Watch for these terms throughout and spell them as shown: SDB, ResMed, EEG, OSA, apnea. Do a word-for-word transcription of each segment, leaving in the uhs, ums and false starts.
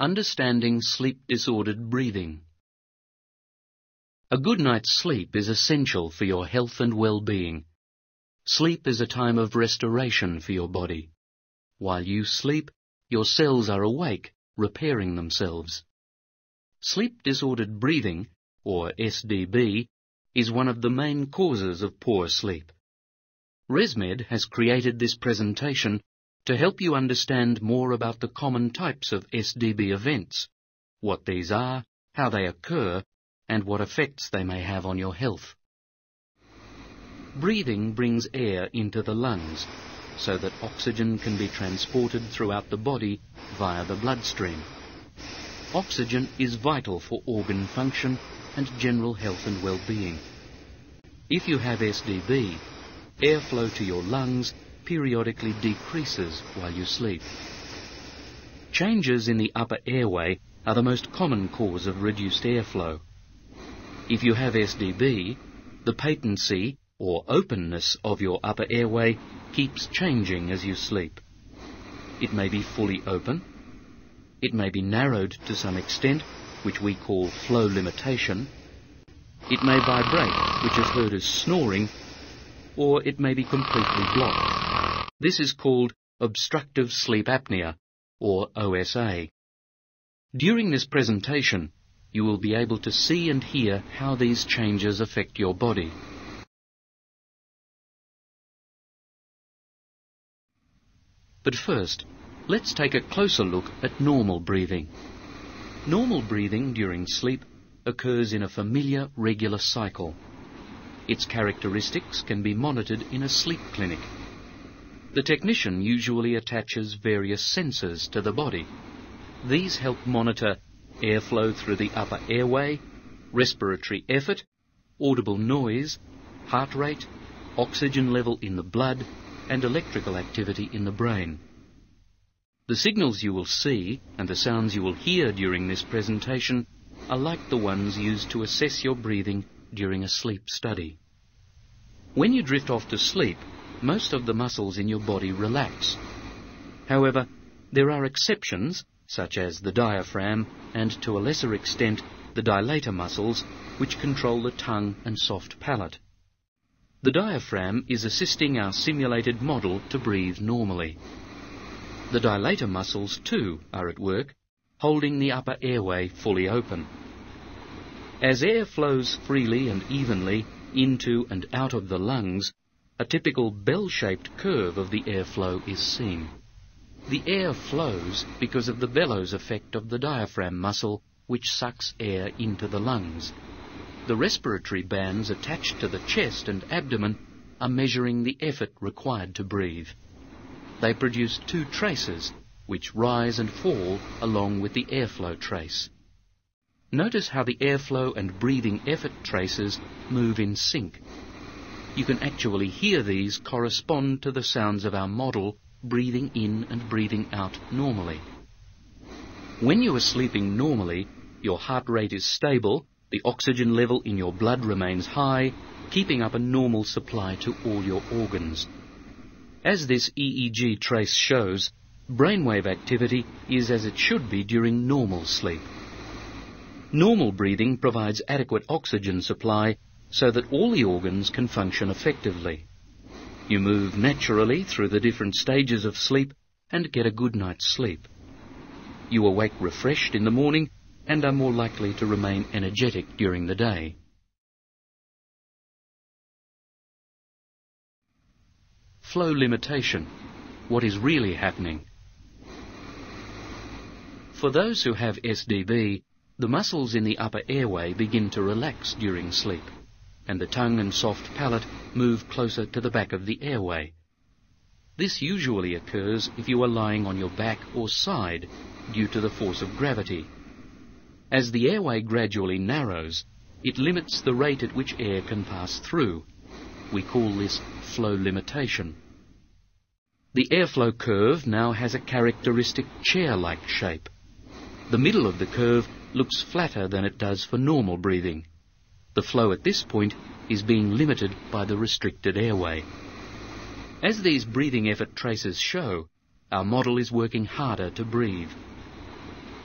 Understanding sleep-disordered breathing. A good night's sleep is essential for your health and well-being. Sleep is a time of restoration for your body. While you sleep, your cells are awake, repairing themselves. Sleep-disordered breathing, or S D B, is one of the main causes of poor sleep. ResMed has created this presentation to help you understand more about the common types of S D B events, what these are, how they occur, and what effects they may have on your health. Breathing brings air into the lungs, so that oxygen can be transported throughout the body via the bloodstream. Oxygen is vital for organ function and general health and well-being. If you have S D B, airflow to your lungs periodically decreases while you sleep. Changes in the upper airway are the most common cause of reduced airflow. If you have S D B, the patency or openness of your upper airway keeps changing as you sleep. It may be fully open, it may be narrowed to some extent, which we call flow limitation, it may vibrate, which is heard as snoring, or it may be completely blocked. This is called obstructive sleep apnea, or O S A. During this presentation, you will be able to see and hear how these changes affect your body. But first, let's take a closer look at normal breathing. Normal breathing during sleep occurs in a familiar, regular cycle. Its characteristics can be monitored in a sleep clinic. The technician usually attaches various sensors to the body. These help monitor airflow through the upper airway, respiratory effort, audible noise, heart rate, oxygen level in the blood, and electrical activity in the brain. The signals you will see and the sounds you will hear during this presentation are like the ones used to assess your breathing during a sleep study. When you drift off to sleep, most of the muscles in your body relax. However, there are exceptions, such as the diaphragm and, to a lesser extent, the dilator muscles, which control the tongue and soft palate. The diaphragm is assisting our simulated model to breathe normally. The dilator muscles, too, are at work, holding the upper airway fully open. As air flows freely and evenly into and out of the lungs, a typical bell-shaped curve of the airflow is seen. The air flows because of the bellows effect of the diaphragm muscle, which sucks air into the lungs. The respiratory bands attached to the chest and abdomen are measuring the effort required to breathe. They produce two traces, which rise and fall along with the airflow trace. Notice how the airflow and breathing effort traces move in sync. You can actually hear these correspond to the sounds of our model, breathing in and breathing out normally. When you are sleeping normally, your heart rate is stable, the oxygen level in your blood remains high, keeping up a normal supply to all your organs. As this E E G trace shows, brainwave activity is as it should be during normal sleep. Normal breathing provides adequate oxygen supply so that all the organs can function effectively. You move naturally through the different stages of sleep and get a good night's sleep. You awake refreshed in the morning and are more likely to remain energetic during the day. Flow limitation. What is really happening? For those who have S D B, the muscles in the upper airway begin to relax during sleep, and the tongue and soft palate move closer to the back of the airway. This usually occurs if you are lying on your back or side due to the force of gravity. As the airway gradually narrows, it limits the rate at which air can pass through. We call this flow limitation. The airflow curve now has a characteristic chair-like shape. The middle of the curve looks flatter than it does for normal breathing. The flow at this point is being limited by the restricted airway. As these breathing effort traces show, our model is working harder to breathe.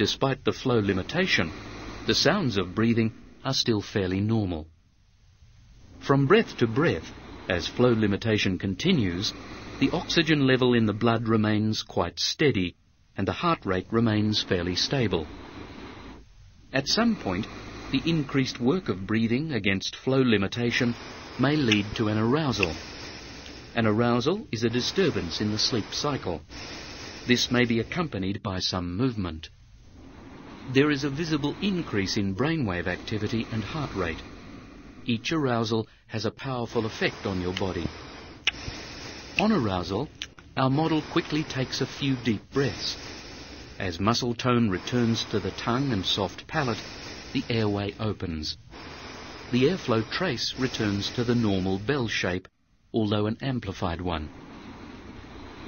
despite the flow limitation, the sounds of breathing are still fairly normal. From breath to breath, as flow limitation continues, the oxygen level in the blood remains quite steady and the heart rate remains fairly stable. At some point, the increased work of breathing against flow limitation may lead to an arousal. An arousal is a disturbance in the sleep cycle. This may be accompanied by some movement. There is a visible increase in brainwave activity and heart rate. Each arousal has a powerful effect on your body. On arousal, our model quickly takes a few deep breaths. As muscle tone returns to the tongue and soft palate, the airway opens. The airflow trace returns to the normal bell shape, although an amplified one.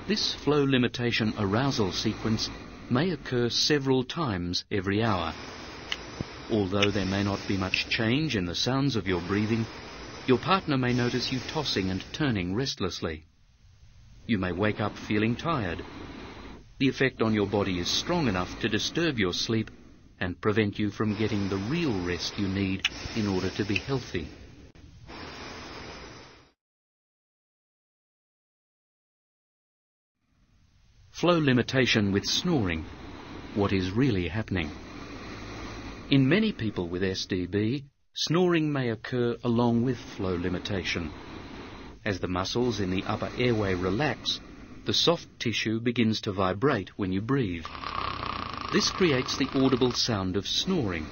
This flow limitation arousal sequence may occur several times every hour. Although there may not be much change in the sounds of your breathing, your partner may notice you tossing and turning restlessly. You may wake up feeling tired. The effect on your body is strong enough to disturb your sleep and prevent you from getting the real rest you need in order to be healthy. Flow limitation with snoring. What is really happening? In many people with S D B, snoring may occur along with flow limitation. As the muscles in the upper airway relax, the soft tissue begins to vibrate when you breathe. This creates the audible sound of snoring.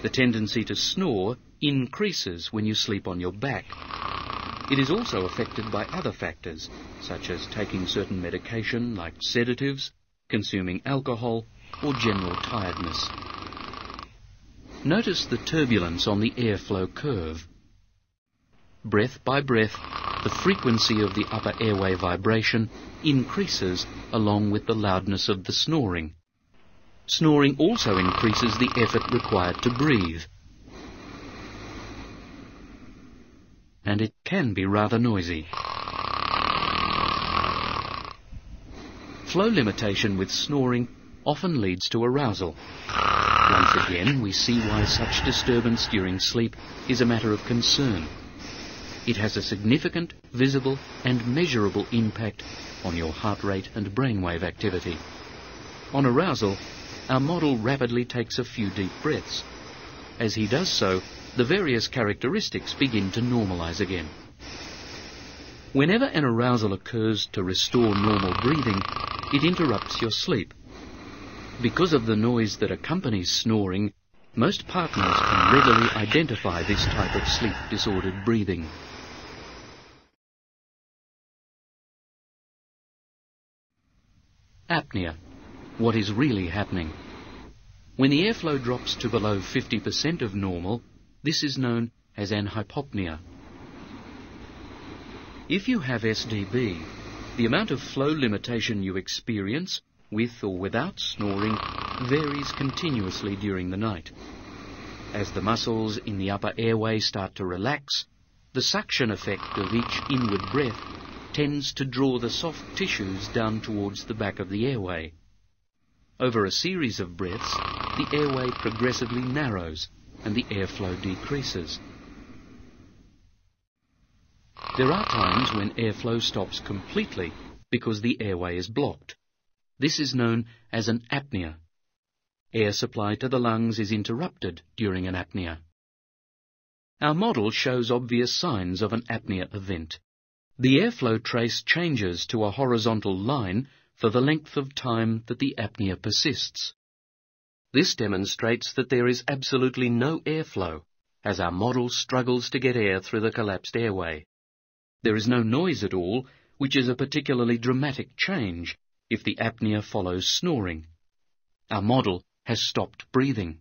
The tendency to snore increases when you sleep on your back. It is also affected by other factors, such as taking certain medication like sedatives, consuming alcohol, or general tiredness. Notice the turbulence on the airflow curve. Breath by breath, the frequency of the upper airway vibration increases along with the loudness of the snoring. Snoring also increases the effort required to breathe. And it can be rather noisy. Flow limitation with snoring often leads to arousal. Once again, we see why such disturbance during sleep is a matter of concern. It has a significant, visible and measurable impact on your heart rate and brainwave activity. On arousal, our model rapidly takes a few deep breaths. As he does so, the various characteristics begin to normalize again. Whenever an arousal occurs to restore normal breathing, it interrupts your sleep. Because of the noise that accompanies snoring, most partners can readily identify this type of sleep-disordered breathing. Apnea. What is really happening? When the airflow drops to below fifty percent of normal, this is known as anhypopnea. If you have S D B, the amount of flow limitation you experience, with or without snoring, varies continuously during the night. As the muscles in the upper airway start to relax, the suction effect of each inward breath tends to draw the soft tissues down towards the back of the airway. Over a series of breaths, the airway progressively narrows and the airflow decreases. There are times when airflow stops completely because the airway is blocked. This is known as an apnea. Air supply to the lungs is interrupted during an apnea. Our model shows obvious signs of an apnea event. The airflow trace changes to a horizontal line for the length of time that the apnea persists. This demonstrates that there is absolutely no airflow, as our model struggles to get air through the collapsed airway. There is no noise at all, which is a particularly dramatic change if the apnea follows snoring. Our model has stopped breathing.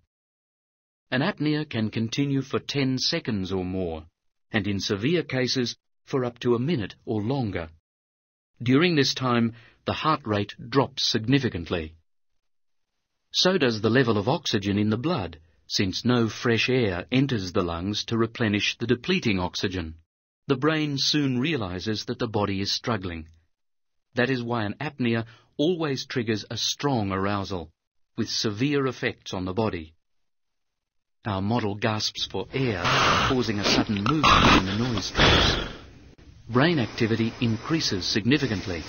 An apnea can continue for ten seconds or more, and in severe cases for up to a minute or longer. During this time, the heart rate drops significantly. So does the level of oxygen in the blood, since no fresh air enters the lungs to replenish the depleting oxygen. The brain soon realizes that the body is struggling. That is why an apnea always triggers a strong arousal, with severe effects on the body. Our model gasps for air, causing a sudden movement in the noise trace. Brain activity increases significantly.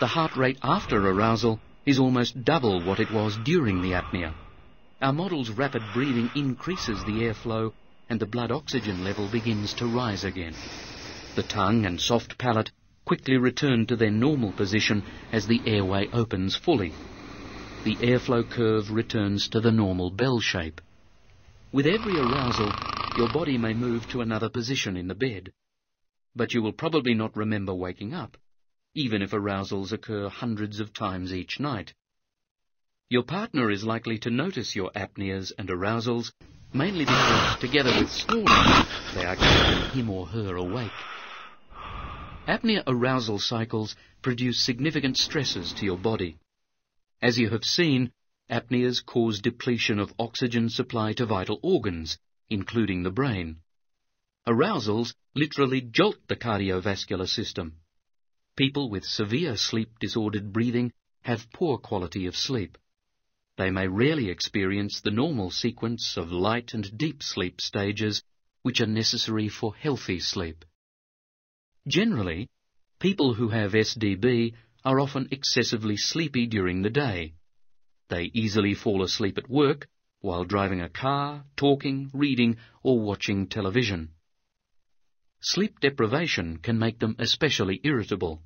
The heart rate after arousal is almost double what it was during the apnea. Our model's rapid breathing increases the airflow and the blood oxygen level begins to rise again. The tongue and soft palate quickly return to their normal position as the airway opens fully. The airflow curve returns to the normal bell shape. With every arousal, your body may move to another position in the bed, but you will probably not remember waking up, even if arousals occur hundreds of times each night. Your partner is likely to notice your apneas and arousals, mainly because, together with snoring, they are keeping him or her awake. Apnea arousal cycles produce significant stresses to your body. As you have seen, apneas cause depletion of oxygen supply to vital organs, including the brain. Arousals literally jolt the cardiovascular system. People with severe sleep-disordered breathing have poor quality of sleep. They may rarely experience the normal sequence of light and deep sleep stages, which are necessary for healthy sleep. Generally, people who have S D B are often excessively sleepy during the day. They easily fall asleep at work, while driving a car, talking, reading, or watching television. Sleep deprivation can make them especially irritable.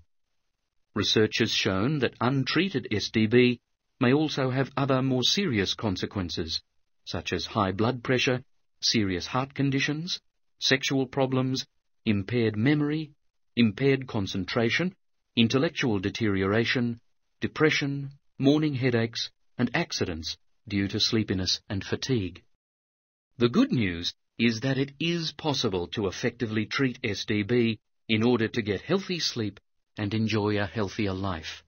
Research has shown that untreated S D B may also have other more serious consequences, such as high blood pressure, serious heart conditions, sexual problems, impaired memory, impaired concentration, intellectual deterioration, depression, morning headaches, and accidents due to sleepiness and fatigue. The good news is that it is possible to effectively treat S D B in order to get healthy sleep and enjoy a healthier life.